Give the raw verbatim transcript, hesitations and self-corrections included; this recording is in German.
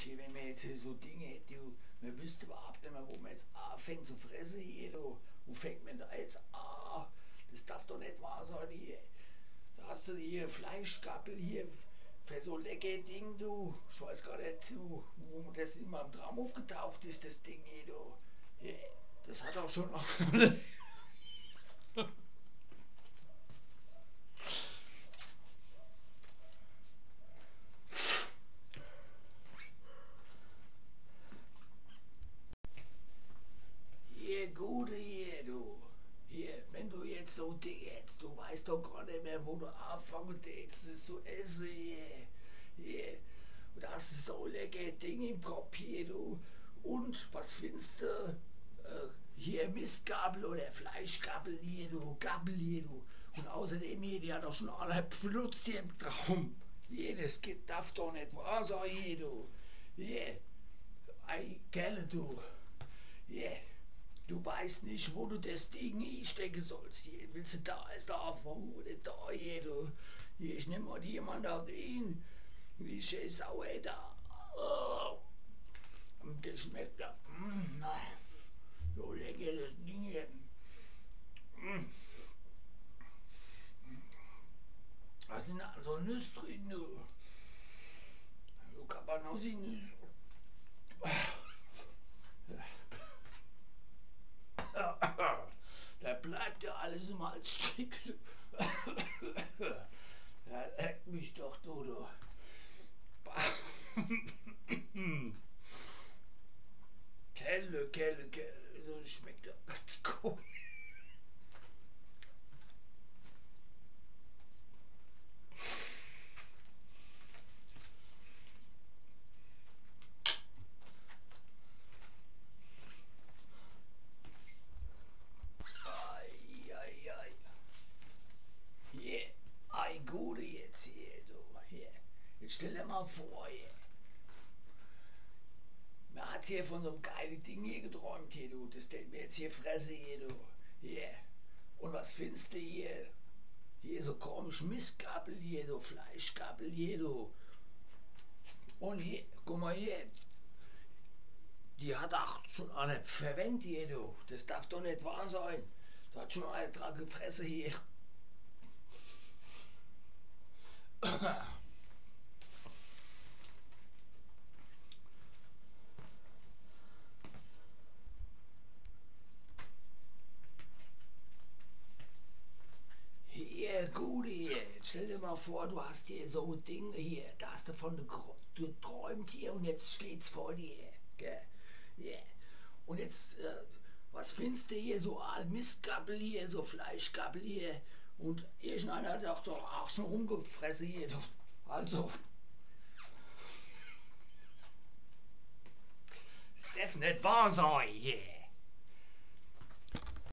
schön, wenn wir jetzt hier so Dinge, du, wir wüssten überhaupt nicht mehr, wo man jetzt anfängt zu fressen hier, du. Wo fängt man da jetzt an? Das darf doch nicht wahr sein hier. Da hast du hier Fleischkappel hier für so lecker Ding, du. Ich weiß gar nicht, du, wo das immer im Traum aufgetaucht ist, das Ding hier, du. Ja, das hat auch schon oft. So jetzt, du weißt doch gar nicht mehr, wo du anfangen jetzt zu essen hier. Hier. Und da hast du so lecker Ding im Kopf hier, du. Und was findest du? Äh, hier Mistgabel oder Fleischgabel hier, du. Gabel hier, du. Und außerdem hier, die hat doch schon alle benutzt hier im Traum. Hier, das geht, darf doch nicht wahr sein hier, du. Hier. Ei, Kerl, du. Hier. Du weißt nicht, wo du das Ding hinstecken sollst. Hier willst du da, ist da, wo du da, hier, du. Hier, ich nehme mal die Mandarin. Wie schön sauer da. Oh. Und das schmeckt da. Mm, so lecker das Ding hier. Mm. Was sind da so Nüsse drin, du? So Cabanossi-Nüsse. Da bleibt ja alles immer als Stück. Da leck mich doch, du, du. Kelle, Kelle, Kelle. So schmeckt doch ganz komisch. Stell dir mal vor, hier. Man hat hier von so einem geilen Ding hier geträumt, hier, du. Das denkt mir jetzt hier Fresse, hier, du. Hier. Und was findest du hier? Hier so komisch Mistgabel, hier, du. Fleischgabel, hier, du. Und hier, guck mal hier. Die hat auch schon eine verwendet, hier, du. Das darf doch nicht wahr sein. Da hat schon eine dran gefressen, hier. Stell dir mal vor, du hast hier so Dinge hier, da hast du von geträumt hier und jetzt steht's vor dir. Gell? Yeah. Und jetzt, äh, was findest du hier? So Mistgabel hier, so Fleischgabel hier und irgendeiner hat doch doch auch schon rumgefressen hier. Also, das darf nicht wahr sein hier.